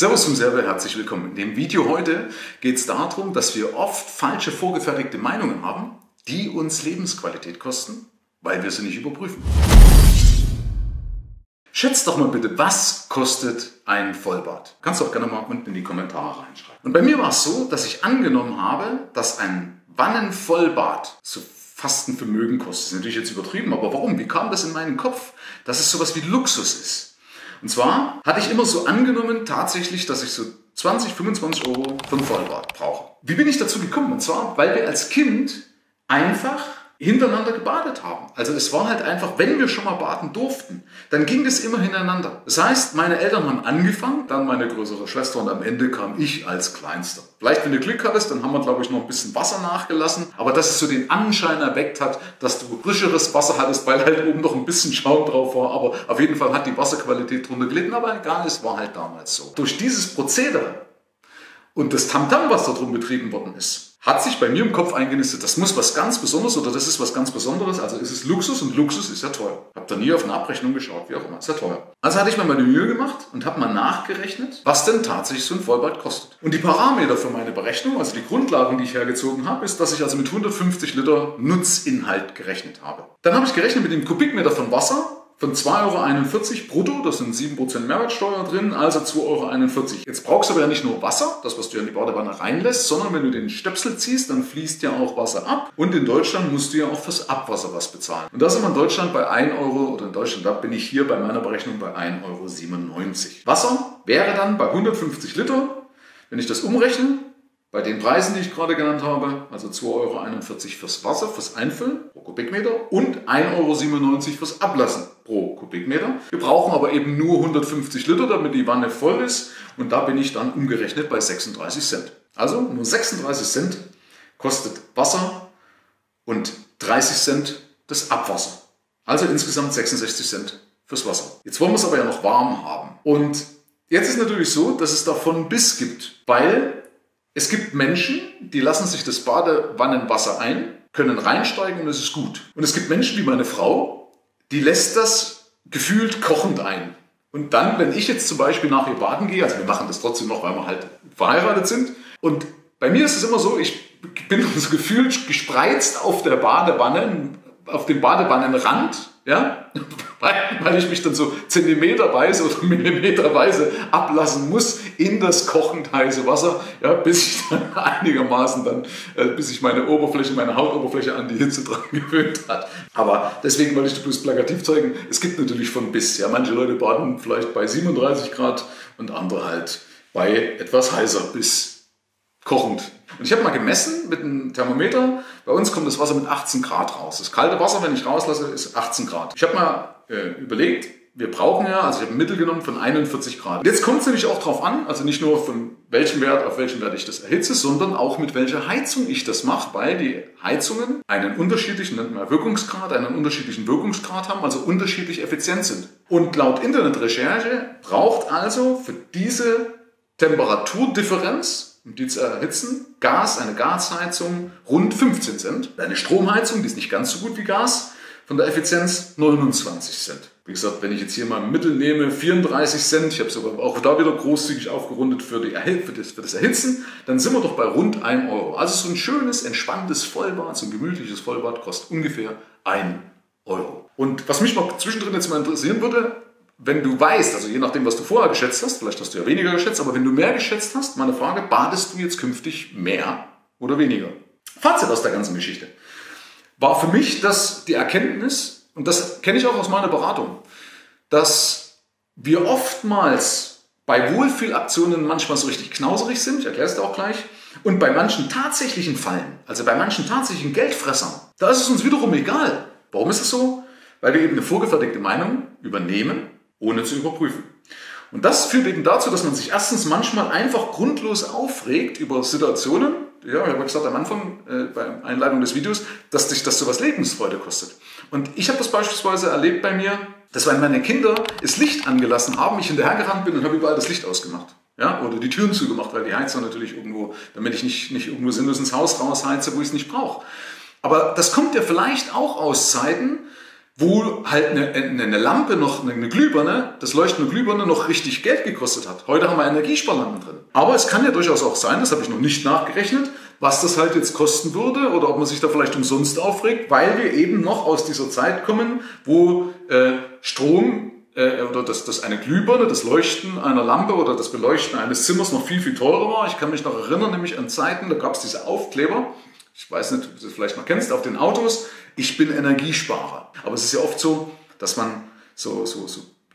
Servus zum Serve, herzlich willkommen. In dem Video heute geht es darum, dass wir oft falsche vorgefertigte Meinungen haben, die uns Lebensqualität kosten, weil wir sie nicht überprüfen. Schätzt doch mal bitte, was kostet ein Vollbad? Kannst du auch gerne mal unten in die Kommentare reinschreiben. Und bei mir war es so, dass ich angenommen habe, dass ein Wannenvollbad so fast ein Vermögen kostet. Das ist natürlich jetzt übertrieben, aber warum? Wie kam das in meinen Kopf, dass es sowas wie Luxus ist? Und zwar hatte ich immer so angenommen, tatsächlich, dass ich so 20, 25 Euro für ein Vollbad brauche. Wie bin ich dazu gekommen? Und zwar, weil wir als Kind einfach hintereinander gebadet haben. Also es war halt einfach, wenn wir schon mal baden durften, dann ging das immer hintereinander. Das heißt, meine Eltern haben angefangen, dann meine größere Schwester und am Ende kam ich als Kleinster. Vielleicht, wenn du Glück hattest, dann haben wir, glaube ich, noch ein bisschen Wasser nachgelassen. Aber dass es so den Anschein erweckt hat, dass du frischeres Wasser hattest, weil halt oben noch ein bisschen Schaum drauf war. Aber auf jeden Fall hat die Wasserqualität drunter gelitten. Aber egal, es war halt damals so. Durch dieses Prozedere und das Tamtam, was da drum betrieben worden ist, hat sich bei mir im Kopf eingenistet, das muss was ganz Besonderes oder das ist was ganz Besonderes, also ist es Luxus und Luxus ist ja teuer. Hab da nie auf eine Abrechnung geschaut, wie auch immer, ist ja teuer. Also hatte ich mir meine Mühe gemacht und habe mal nachgerechnet, was denn tatsächlich so ein Vollbad kostet. Und die Parameter für meine Berechnung, also die Grundlagen, die ich hergezogen habe, ist, dass ich also mit 150 Liter Nutzinhalt gerechnet habe. Dann habe ich gerechnet mit dem Kubikmeter von Wasser von 2,41 € brutto, das sind 7% Mehrwertsteuer drin, also 2,41 €. Jetzt brauchst du aber ja nicht nur Wasser, das was du in die Badewanne reinlässt, sondern wenn du den Stöpsel ziehst, dann fließt ja auch Wasser ab. Und in Deutschland musst du ja auch fürs Abwasser was bezahlen. Und da sind wir in Deutschland bei 1 € oder in Deutschland, da bin ich hier bei meiner Berechnung bei 1,97 €. Wasser wäre dann bei 150 Liter, wenn ich das umrechne, bei den Preisen, die ich gerade genannt habe, also 2,41 € fürs Wasser, fürs Einfüllen pro Kubikmeter und 1,97 € fürs Ablassen pro Kubikmeter. Wir brauchen aber eben nur 150 Liter, damit die Wanne voll ist und da bin ich dann umgerechnet bei 36 Cent. Also nur 36 Cent kostet Wasser und 30 Cent das Abwasser. Also insgesamt 66 Cent fürs Wasser. Jetzt wollen wir es aber ja noch warm haben. Und jetzt ist natürlich so, dass es davon Biss gibt, weil es gibt Menschen, die lassen sich das Badewannenwasser ein, können reinsteigen und es ist gut. Und es gibt Menschen wie meine Frau, die lässt das gefühlt kochend ein. Und dann, wenn ich jetzt zum Beispiel nach ihr baden gehe, also wir machen das trotzdem noch, weil wir halt verheiratet sind. Und bei mir ist es immer so, ich bin so gefühlt gespreizt auf der Badewanne, auf dem Badewannenrand, ja, weil ich mich dann so zentimeterweise oder millimeterweise ablassen muss in das kochend heiße Wasser, ja, bis ich dann einigermaßen bis ich meine Oberfläche, meine Hautoberfläche an die Hitze dran gewöhnt hat. Aber deswegen wollte ich das bloß plakativ zeigen, es gibt natürlich von bis, ja, manche Leute baden vielleicht bei 37 Grad und andere halt bei etwas heißer bis kochend. Und ich habe mal gemessen mit einem Thermometer, bei uns kommt das Wasser mit 18 Grad raus. Das kalte Wasser, wenn ich rauslasse, ist 18 Grad. Ich habe mal überlegt, wir brauchen ja, also ich habe ein Mittel genommen von 41 Grad. Und jetzt kommt es nämlich auch drauf an, also nicht nur von welchem Wert, auf welchen Wert ich das erhitze, sondern auch mit welcher Heizung ich das mache, weil die Heizungen einen unterschiedlichen, nennt man Wirkungsgrad, einen unterschiedlichen Wirkungsgrad haben, also unterschiedlich effizient sind. Und laut Internetrecherche braucht also für diese Temperaturdifferenz, um die zu erhitzen, Gas, eine Gasheizung, rund 15 Cent. Eine Stromheizung, die ist nicht ganz so gut wie Gas, von der Effizienz 29 Cent. Wie gesagt, wenn ich jetzt hier mal ein Mittel nehme, 34 Cent, ich habe es aber auch da wieder großzügig aufgerundet für das Erhitzen, dann sind wir doch bei rund 1 €. Also so ein schönes, entspanntes Vollbad, so ein gemütliches Vollbad kostet ungefähr 1 €. Und was mich mal zwischendrin jetzt mal interessieren würde, wenn du weißt, also je nachdem, was du vorher geschätzt hast, vielleicht hast du ja weniger geschätzt, aber wenn du mehr geschätzt hast, meine Frage, badest du jetzt künftig mehr oder weniger? Fazit aus der ganzen Geschichte war für mich, dass die Erkenntnis, und das kenne ich auch aus meiner Beratung, dass wir oftmals bei Wohlfühlaktionen manchmal so richtig knauserig sind, ich erkläre es dir auch gleich, und bei manchen tatsächlichen Fallen, also bei manchen tatsächlichen Geldfressern, da ist es uns wiederum egal. Warum ist es so? Weil wir eben eine vorgefertigte Meinung übernehmen, ohne zu überprüfen. Und das führt eben dazu, dass man sich erstens manchmal einfach grundlos aufregt über Situationen. Ja, ich habe gesagt am Anfang bei der Einleitung des Videos, dass dich das sowas Lebensfreude kostet. Und ich habe das beispielsweise erlebt bei mir, dass wenn meine Kinder das Licht angelassen haben, ich hinterhergerannt bin und habe überall das Licht ausgemacht. Ja, oder die Türen zugemacht, weil die Heizung natürlich irgendwo, damit ich nicht irgendwo sinnlos ins Haus rausheize, wo ich es nicht brauche. Aber das kommt ja vielleicht auch aus Zeiten, wo halt eine Lampe noch, eine Glühbirne, das Leuchten der Glühbirne noch richtig Geld gekostet hat. Heute haben wir Energiesparlampen drin. Aber es kann ja durchaus auch sein, das habe ich noch nicht nachgerechnet, was das halt jetzt kosten würde oder ob man sich da vielleicht umsonst aufregt, weil wir eben noch aus dieser Zeit kommen, wo Strom oder dass eine Glühbirne, das Leuchten einer Lampe oder das Beleuchten eines Zimmers noch viel, viel teurer war. Ich kann mich noch erinnern, nämlich an Zeiten, da gab es diese Aufkleber, ich weiß nicht, ob du das vielleicht noch kennst, auf den Autos, ich bin Energiesparer. Aber es ist ja oft so, dass man so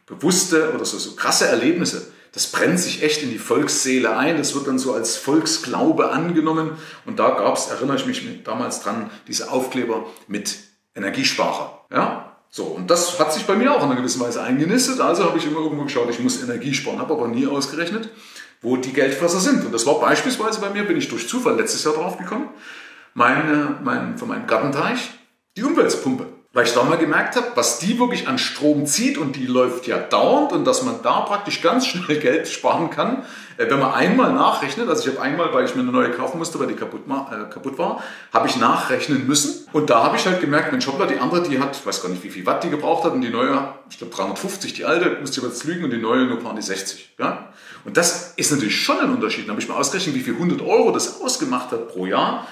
bewusste oder so krasse Erlebnisse, das brennt sich echt in die Volksseele ein, das wird dann so als Volksglaube angenommen. Und da gab es, erinnere ich mich damals dran, diese Aufkleber mit Energiesparer. Ja? So, und das hat sich bei mir auch in einer gewissen Weise eingenistet. Also habe ich immer irgendwo geschaut, ich muss Energie sparen, habe aber nie ausgerechnet, wo die Geldfresser sind. Und das war beispielsweise bei mir, bin ich durch Zufall letztes Jahr drauf gekommen, von meinem Gartenteich, die Umweltpumpe. Weil ich da mal gemerkt habe, was die wirklich an Strom zieht und die läuft ja dauernd und dass man da praktisch ganz schnell Geld sparen kann, wenn man einmal nachrechnet. Also ich habe einmal, weil ich mir eine neue kaufen musste, weil die kaputt war, habe ich nachrechnen müssen. Und da habe ich halt gemerkt, Mensch, hoppla, die andere, die hat, ich weiß gar nicht, wie viel Watt die gebraucht hat und die neue, ich glaube 350, die alte, musste ich jetzt lügen und die neue nur paar die 60. Ja? Und das ist natürlich schon ein Unterschied. Da habe ich mal ausgerechnet, wie viel 100 € das ausgemacht hat pro Jahr,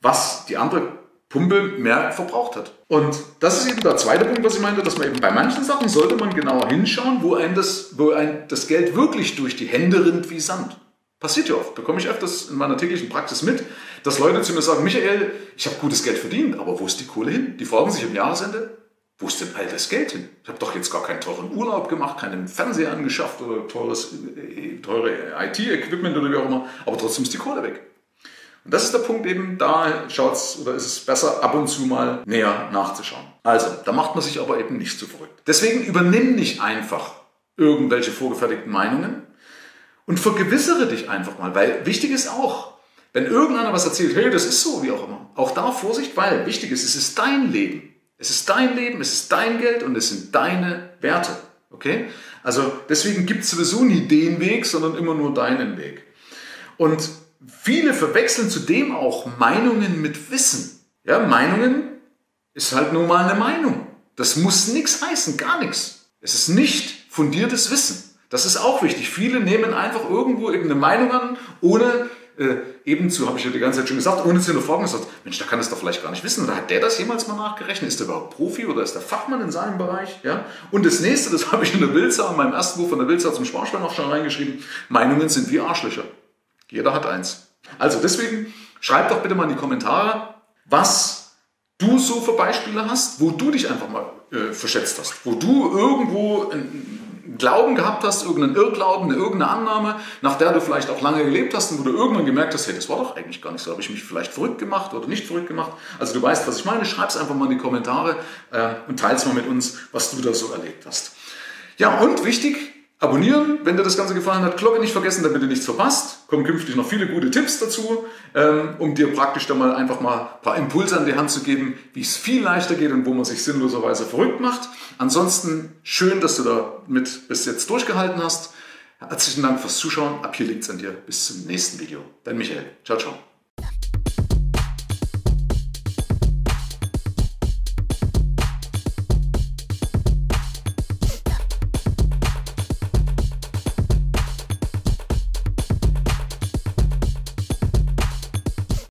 was die andere Pumpe mehr verbraucht hat. Und das ist eben der zweite Punkt, was ich meinte, dass man eben bei manchen Sachen sollte man genauer hinschauen, wo einem das Geld wirklich durch die Hände rinnt wie Sand. Passiert ja oft, bekomme ich öfters in meiner täglichen Praxis mit, dass Leute zu mir sagen, Michael, ich habe gutes Geld verdient, aber wo ist die Kohle hin? Die fragen sich am Jahresende, wo ist denn all das Geld hin? Ich habe doch jetzt gar keinen teuren Urlaub gemacht, keinen Fernseher angeschafft oder teure IT-Equipment oder wie auch immer, aber trotzdem ist die Kohle weg. Und das ist der Punkt eben, da schaut's oder ist es besser, ab und zu mal näher nachzuschauen. Also, da macht man sich aber eben nicht so verrückt. Deswegen übernimm nicht einfach irgendwelche vorgefertigten Meinungen und vergewissere dich einfach mal, weil wichtig ist auch, wenn irgendeiner was erzählt, hey, das ist so, wie auch immer, auch da Vorsicht, weil wichtig ist, es ist dein Leben. Es ist dein Leben, es ist dein Geld und es sind deine Werte. Okay? Also, deswegen gibt's sowieso nie den Weg, sondern immer nur deinen Weg. Und viele verwechseln zudem auch Meinungen mit Wissen. Ja, Meinungen ist halt nur mal eine Meinung. Das muss nichts heißen, gar nichts. Es ist nicht fundiertes Wissen. Das ist auch wichtig. Viele nehmen einfach irgendwo eben eine Meinung an, ohne habe ich ja die ganze Zeit schon gesagt, ohne zu hinterfragen, gesagt, Mensch, da kann das doch vielleicht gar nicht wissen. Oder hat der das jemals mal nachgerechnet? Ist der überhaupt Profi oder ist der Fachmann in seinem Bereich? Ja? Und das nächste, das habe ich in der Bildzeitung, in meinem ersten Buch von der Bildzeitung zum Sparschwein auch schon reingeschrieben, Meinungen sind wie Arschlöcher. Jeder hat eins. Also deswegen schreib doch bitte mal in die Kommentare, was du so für Beispiele hast, wo du dich einfach mal verschätzt hast, wo du irgendwo einen Glauben gehabt hast, irgendeinen Irrglauben, irgendeine Annahme, nach der du vielleicht auch lange gelebt hast und wo du irgendwann gemerkt hast, hey, das war doch eigentlich gar nicht so, habe ich mich vielleicht verrückt gemacht oder nicht verrückt gemacht. Also du weißt, was ich meine, schreib es einfach mal in die Kommentare und teile es mal mit uns, was du da so erlebt hast. Ja, und wichtig, abonnieren, wenn dir das Ganze gefallen hat, Glocke nicht vergessen, damit du nichts verpasst. Kommen künftig noch viele gute Tipps dazu, um dir praktisch dann mal einfach mal ein paar Impulse an die Hand zu geben, wie es viel leichter geht und wo man sich sinnloserweise verrückt macht. Ansonsten schön, dass du da mit bis jetzt durchgehalten hast. Herzlichen Dank fürs Zuschauen. Ab hier liegt's an dir. Bis zum nächsten Video. Dein Michael. Ciao, ciao.